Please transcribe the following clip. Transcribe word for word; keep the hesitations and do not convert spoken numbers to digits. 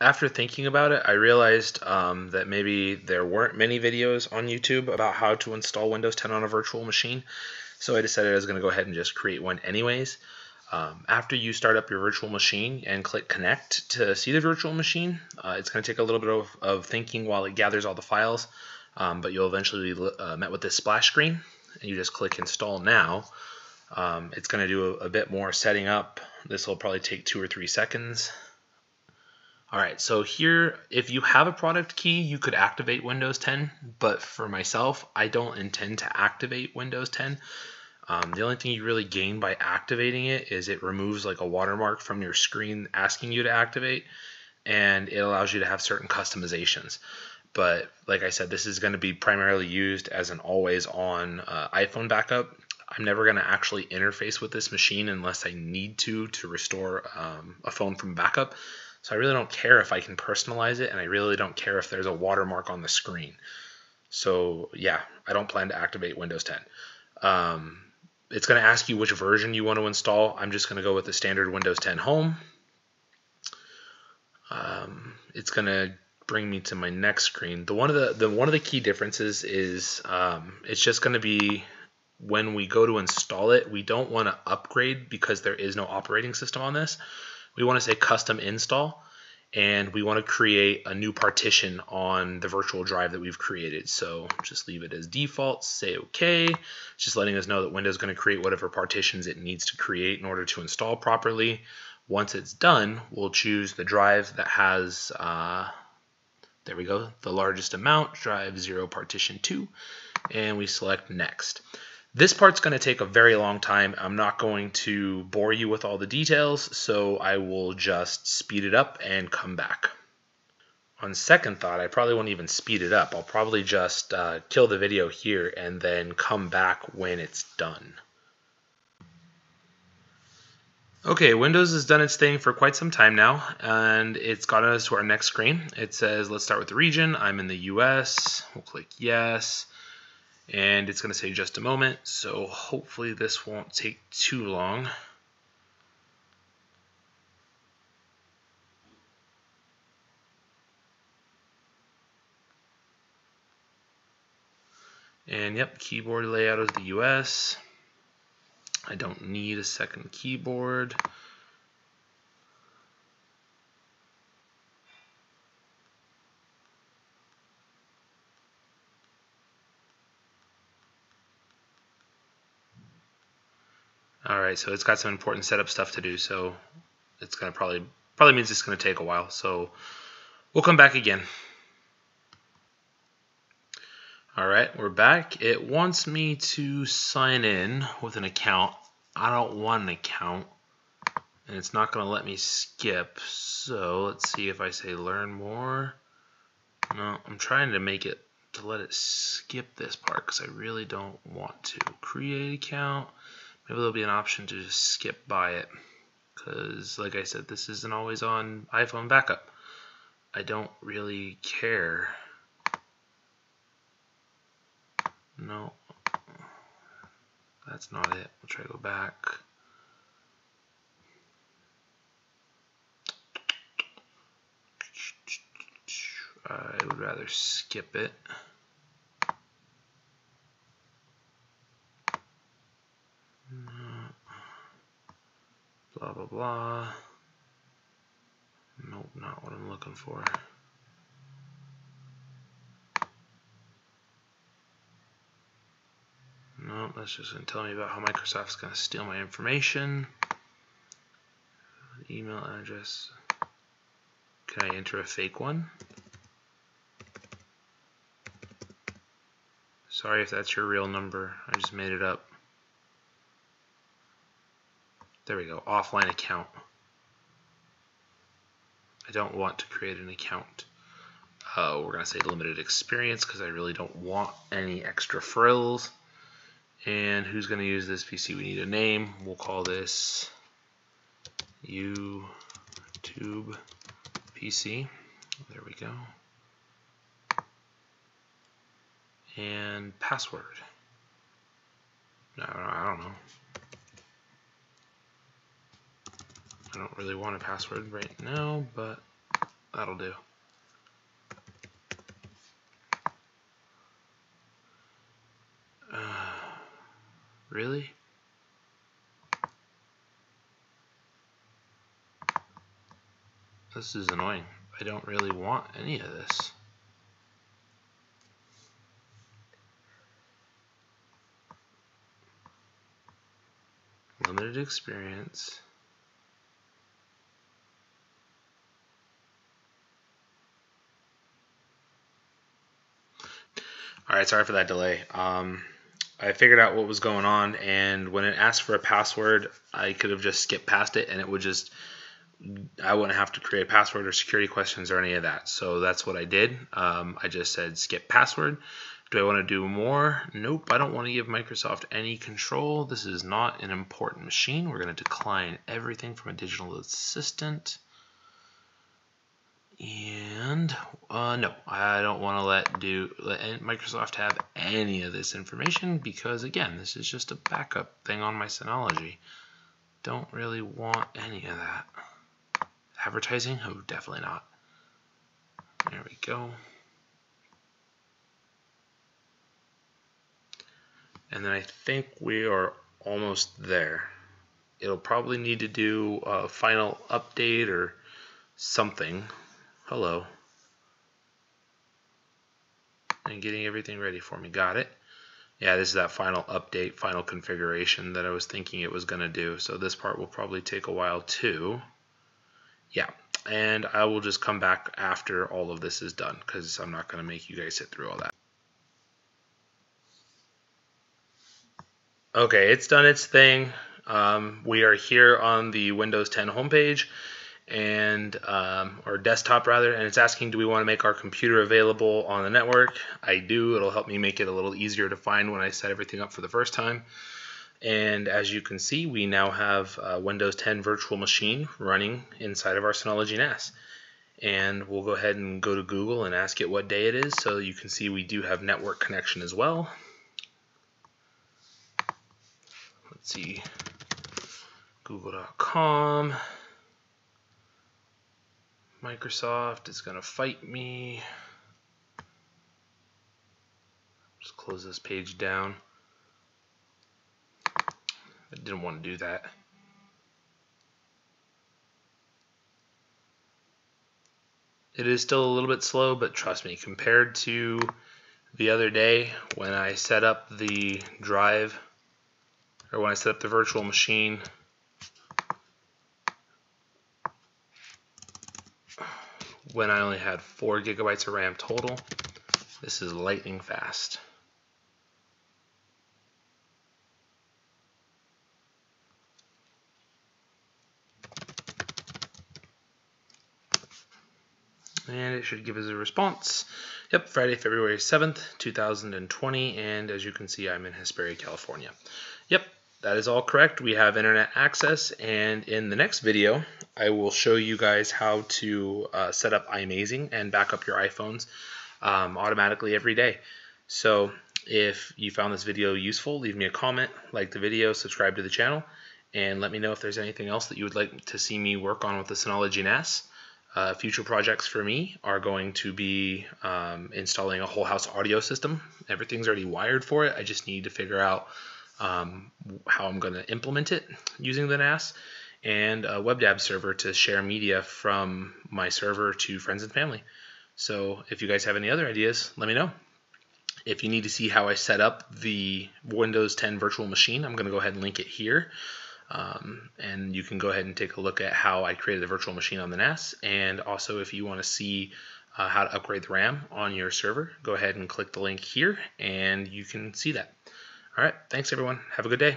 after thinking about it, I realized um, that maybe there weren't many videos on YouTube about how to install Windows ten on a virtual machine. So I decided I was going to go ahead and just create one anyways. Um, after you start up your virtual machine and click connect to see the virtual machine, uh, it's going to take a little bit of, of thinking while it gathers all the files, um, but you'll eventually be uh, met with this splash screen, and you just click install now. Um, it's going to do a, a bit more setting up. This will probably take two or three seconds. Alright, so here, if you have a product key, you could activate Windows ten, but for myself, I don't intend to activate Windows ten. Um, the only thing you really gain by activating it is it removes like a watermark from your screen asking you to activate, and it allows you to have certain customizations. But like I said, this is going to be primarily used as an always-on uh, iPhone backup. I'm never going to actually interface with this machine unless I need to to restore um, a phone from backup. So I really don't care if I can personalize it, and I really don't care if there's a watermark on the screen. So yeah, I don't plan to activate Windows ten. Um, it's going to ask you which version you want to install. I'm just going to go with the standard Windows ten Home. Um, it's going to bring me to my next screen. The one of the, the one of the key differences is um, it's just going to be when we go to install it, we don't want to upgrade because there is no operating system on this. We want to say custom install, and we want to create a new partition on the virtual drive that we've created. So just leave it as default, say okay. It's just letting us know that Windows is going to create whatever partitions it needs to create in order to install properly. Once it's done, we'll choose the drive that has, uh, there we go, the largest amount, drive zero partition two, and we select next. This part's going to take a very long time. I'm not going to bore you with all the details, so I will just speed it up and come back. On second thought, I probably won't even speed it up. I'll probably just uh, kill the video here and then come back when it's done. Okay, Windows has done its thing for quite some time now, and it's gotten us to our next screen. It says, let's start with the region. I'm in the U S. We'll click yes. And it's going to say just a moment, so hopefully this won't take too long. And yep, keyboard layout is the U S. I don't need a second keyboard. All right, so it's got some important setup stuff to do, so it's going to probably, probably means it's going to take a while, so we'll come back again. All right, we're back. It wants me to sign in with an account. I don't want an account, and it's not going to let me skip, so let's see if I say learn more. No, I'm trying to make it to let it skip this part because I really don't want to. Create account. Maybe there'll be an option to just skip by it, because like I said, this is an always on iPhone backup. I don't really care. No, that's not it. We'll try to go back. I would rather skip it. Blah, blah, blah. Nope, not what I'm looking for. Nope, that's just going to tell me about how Microsoft's going to steal my information. Email address. Can I enter a fake one? Sorry if that's your real number. I just made it up. There we go, offline account. I don't want to create an account. Uh, we're gonna say limited experience because I really don't want any extra frills. And who's gonna use this P C? We need a name. We'll call this YouTube P C. There we go. And password. No, I don't know. I don't really want a password right now, but That'll do. Uh, really? This is annoying. I don't really want any of this. Limited experience. All right, sorry for that delay. Um, I figured out what was going on, and when it asked for a password, I could have just skipped past it, and it would just, I wouldn't have to create a password or security questions or any of that. So that's what I did. Um, I just said skip password. Do I want to do more? Nope, I don't want to give Microsoft any control. This is not an important machine. We're going to decline everything from a digital assistant. And uh, no, I don't want to let do let Microsoft have any of this information because, again, this is just a backup thing on my Synology. Don't really want any of that. Advertising? Oh, definitely not. There we go. And then I think we are almost there. It'll probably need to do a final update or something. Hello. And getting everything ready for me. Got it. Yeah, this is that final update, final configuration that I was thinking it was going to do. So this part will probably take a while too. Yeah, and I will just come back after all of this is done because I'm not going to make you guys sit through all that. Okay, it's done its thing. Um, we are here on the Windows ten homepage, and um, or desktop rather, and it's asking, do we want to make our computer available on the network? I do. It'll help me make it a little easier to find when I set everything up for the first time. And as you can see, we now have a Windows ten virtual machine running inside of our Synology N A S. And we'll go ahead and go to Google and ask it what day it is. So you can see we do have network connection as well. Let's see, google dot com. Microsoft is going to fight me. Just close this page down. I didn't want to do that. It is still a little bit slow, but trust me, compared to the other day when I set up the drive, or when I set up the virtual machine, when I only had four gigabytes of RAM total, this is lightning fast. And it should give us a response. Yep, Friday, February seventh, two thousand twenty, and as you can see, I'm in Hesperia, California. Yep, that is all correct. We have internet access, and in the next video, I will show you guys how to uh, set up iMazing and back up your iPhones um, automatically every day. So if you found this video useful, leave me a comment, like the video, subscribe to the channel, and let me know if there's anything else that you would like to see me work on with the Synology N A S. Uh, future projects for me are going to be um, installing a whole house audio system. Everything's already wired for it. I just need to figure out um, how I'm going to implement it using the N A S. And a WebDAV server to share media from my server to friends and family. So if you guys have any other ideas, let me know. If you need to see how I set up the Windows ten virtual machine, I'm going to go ahead and link it here. Um, and you can go ahead and take a look at how I created the virtual machine on the N A S. And also if you want to see uh, how to upgrade the RAM on your server, go ahead and click the link here and you can see that. All right, thanks everyone. Have a good day.